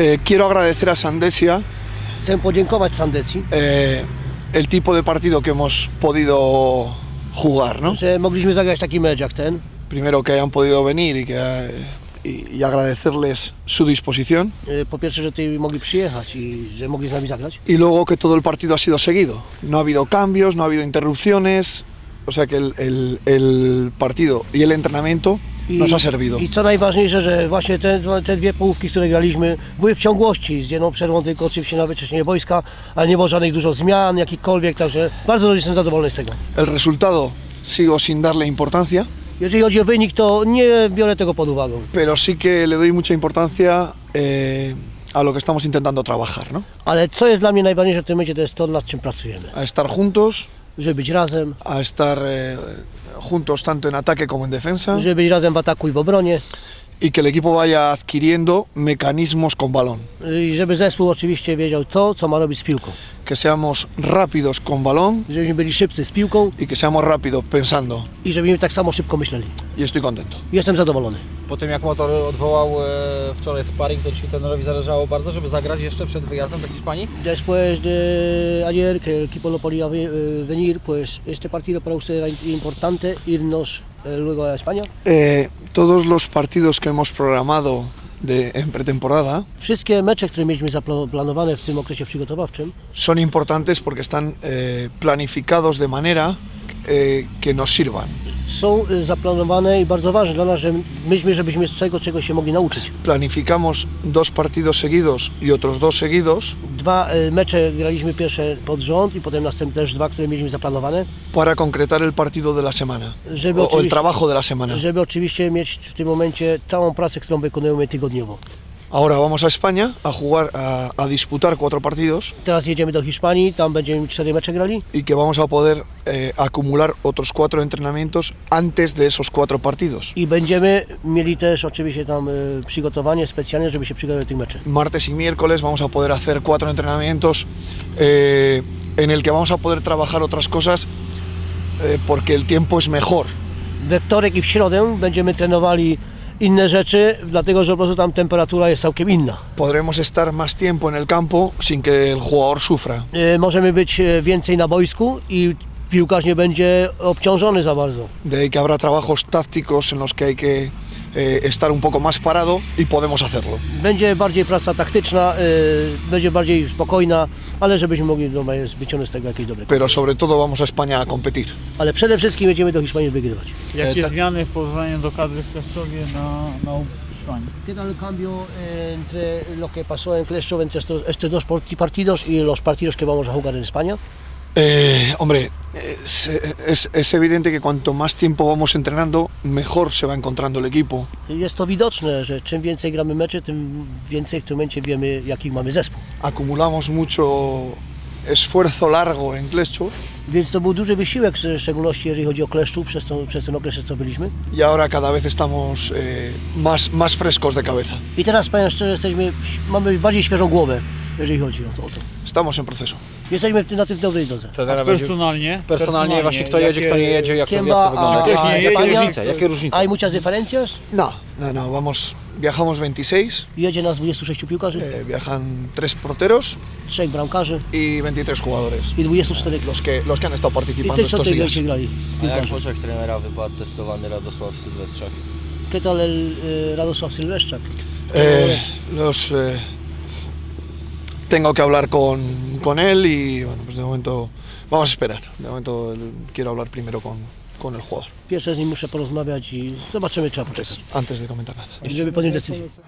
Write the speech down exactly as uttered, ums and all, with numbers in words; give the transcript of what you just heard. Eh, quiero agradecer a Sandecia. Chcę podziękować Sandecji. Eh, el tipo de partido que hemos podido jugar, ¿no? Że mogliśmy zagrać taki mecz jak ten. Primero que hayan podido venir y que y, y agradecerles su disposición. Eh, po pierwsze, że tutaj mogli przyjechać i że mogli z nami zagrać. Y luego que todo el partido ha sido seguido. No ha habido cambios, no ha habido interrupciones. O sea que el, el, el partido y el entrenamiento I, nos ha servido. I co najważniejsze, że właśnie te, te dwie połówki, które graliśmy, były w ciągłości, z jedną przerwą tylko oczywiście na wyczyszczenie boiska, ale nie było żadnych dużo zmian, jakichkolwiek, także bardzo jestem zadowolony z tego. El resultado sigo sin darle importancia. Jeżeli chodzi o wynik, to nie biorę tego pod uwagę. Pero sí que le doy mucha importancia eh, a lo que estamos intentando trabajar, ¿no? Ale co jest dla mnie najważniejsze w tym momencie, to jest to, nad czym pracujemy. A estar juntos. Żeby być razem. A estar eh, juntos tanto en ataque como en defensa. Żeby być razem w ataku i w obronie. Y que el equipo vaya adquiriendo mecanismos con balón. I żeby zespół oczywiście wiedział to, co ma robić z piłką. Que seamos rápidos con balón. Żebyśmy byli szybcy z piłką. Y que seamos rápidos pensando. I żebyśmy tak samo szybko myśleli. Y estoy contento. Jestem zadowolony. Po tym jak Motor odwołał e, wczoraj sparring, to dzisiaj trenerowi zależało bardzo, żeby zagrać jeszcze przed wyjazdem do Hiszpanii. Después de ayer que el equipo no podía venir, pues este partido para usted era importante irnos luego a España. Eh, todos los partidos que hemos programado de, en pretemporada. Wszystkie mecze, które mieliśmy zaplanowane w tym okresie przygotowawczym. Son importantes porque están eh, planificados de manera eh, que nos sirvan. Są zaplanowane i bardzo ważne dla nas, że myśmy, żebyśmy z tego czegoś się mogli nauczyć. Planificamos dos partidos seguidos y otros dos seguidos. Dwa mecze graliśmy pierwsze pod rząd i potem następne też dwa, które mieliśmy zaplanowane. Para concretar el partido de la semana. Żeby o, o el trabajo de la semana. Żeby oczywiście mieć w tym momencie całą pracę, którą wykonujemy tygodniowo. Ahora vamos a España a jugar, a, a disputar cuatro partidos. Teraz jedziemy do Hiszpanii, tam będziemy cztery mecze grali. Y que vamos a poder eh, acumular otros cuatro entrenamientos antes de esos cuatro partidos. I będziemy mieli też oczywiście tam e, przygotowanie specjalne, żeby się przygotować do tych meczów. Martes y miércoles vamos a poder hacer cuatro entrenamientos eh, en el que vamos a poder trabajar otras cosas eh, porque el tiempo es mejor. We wtorek i w środę będziemy trenowali inne rzeczy, dlatego że po prostu tam temperatura jest całkiem inna. Podremos estar más tiempo en el campo sin que el jugador sufra. E, możemy być więcej na boisku i piłkarz nie będzie obciążony za bardzo. De ahí que habrá trabajos tácticos en los que hay que e, estar un poco más parado y podemos hacerlo. Będzie bardziej praca taktyczna, e, będzie bardziej spokojna, ale żebyśmy mogli wyciągnąć z tego jakieś dobre. Pero sobre todo vamos a España a competir. Ale przede wszystkim będziemy do Hiszpanii wygrywać. Jakie tak. Zmiany w porównaniu do kadry w Kreschowie na, na Hiszpanii? ¿Qué tal el cambio entre lo que pasó en Kreschow entre estos, estos dos partidos y los partidos que vamos a jugar en España? Eh, hombre, es, es, es evidente que cuanto más tiempo vamos entrenando, mejor se va encontrando el equipo. Jest to widoczne, że czym więcej gramy mecze, tym więcej w tym momencie wiemy, jaki mamy zespół. Acumulamos mucho esfuerzo largo en Kreschow. Więc to był duży wysiłek, w szczególności jeżeli chodzi o Kleszczów, przez, to, przez ten okres, co byliśmy. Y ahora cada vez estamos eh, más, más frescos de cabeza. I teraz, powiem szczerze, jesteśmy, mamy bardziej świeżą głowę, jeżeli chodzi o to. O to. Estamos en proceso. Jesteśmy w tym, na tym dobrej drodze. Personalnie? Personalnie, personalnie właśnie kto jakie, jedzie, kto nie jedzie, jak to, jak to wygląda. A, a, jakie różnice? Jakie różnice? Hay muchas diferencias? No, no, no, vamos, viajamos veintiséis. Jedzie nas dwadzieścia sześć piłkarzy. Eh, viajan tres porteros. Trzech bramkarzy. I veintitrés jugadores. I dwadzieścia cztery. Los que, los que han estado participando estos días. I grali. A jak w oczach trenera wypadł testowany Radosław Sylwestrzak? ¿Qué tal el eh, Radosław Sylwestrzak? Eh, los... Eh, Tengo que hablar con, con él y bueno, pues de momento vamos a esperar. De momento quiero hablar primero con, con el jugador. Pierwsze z nim muszę porozmawiać i zobaczymy, trzeba poczekać. Antes de comentar nada. Żeby podjąć decyzję.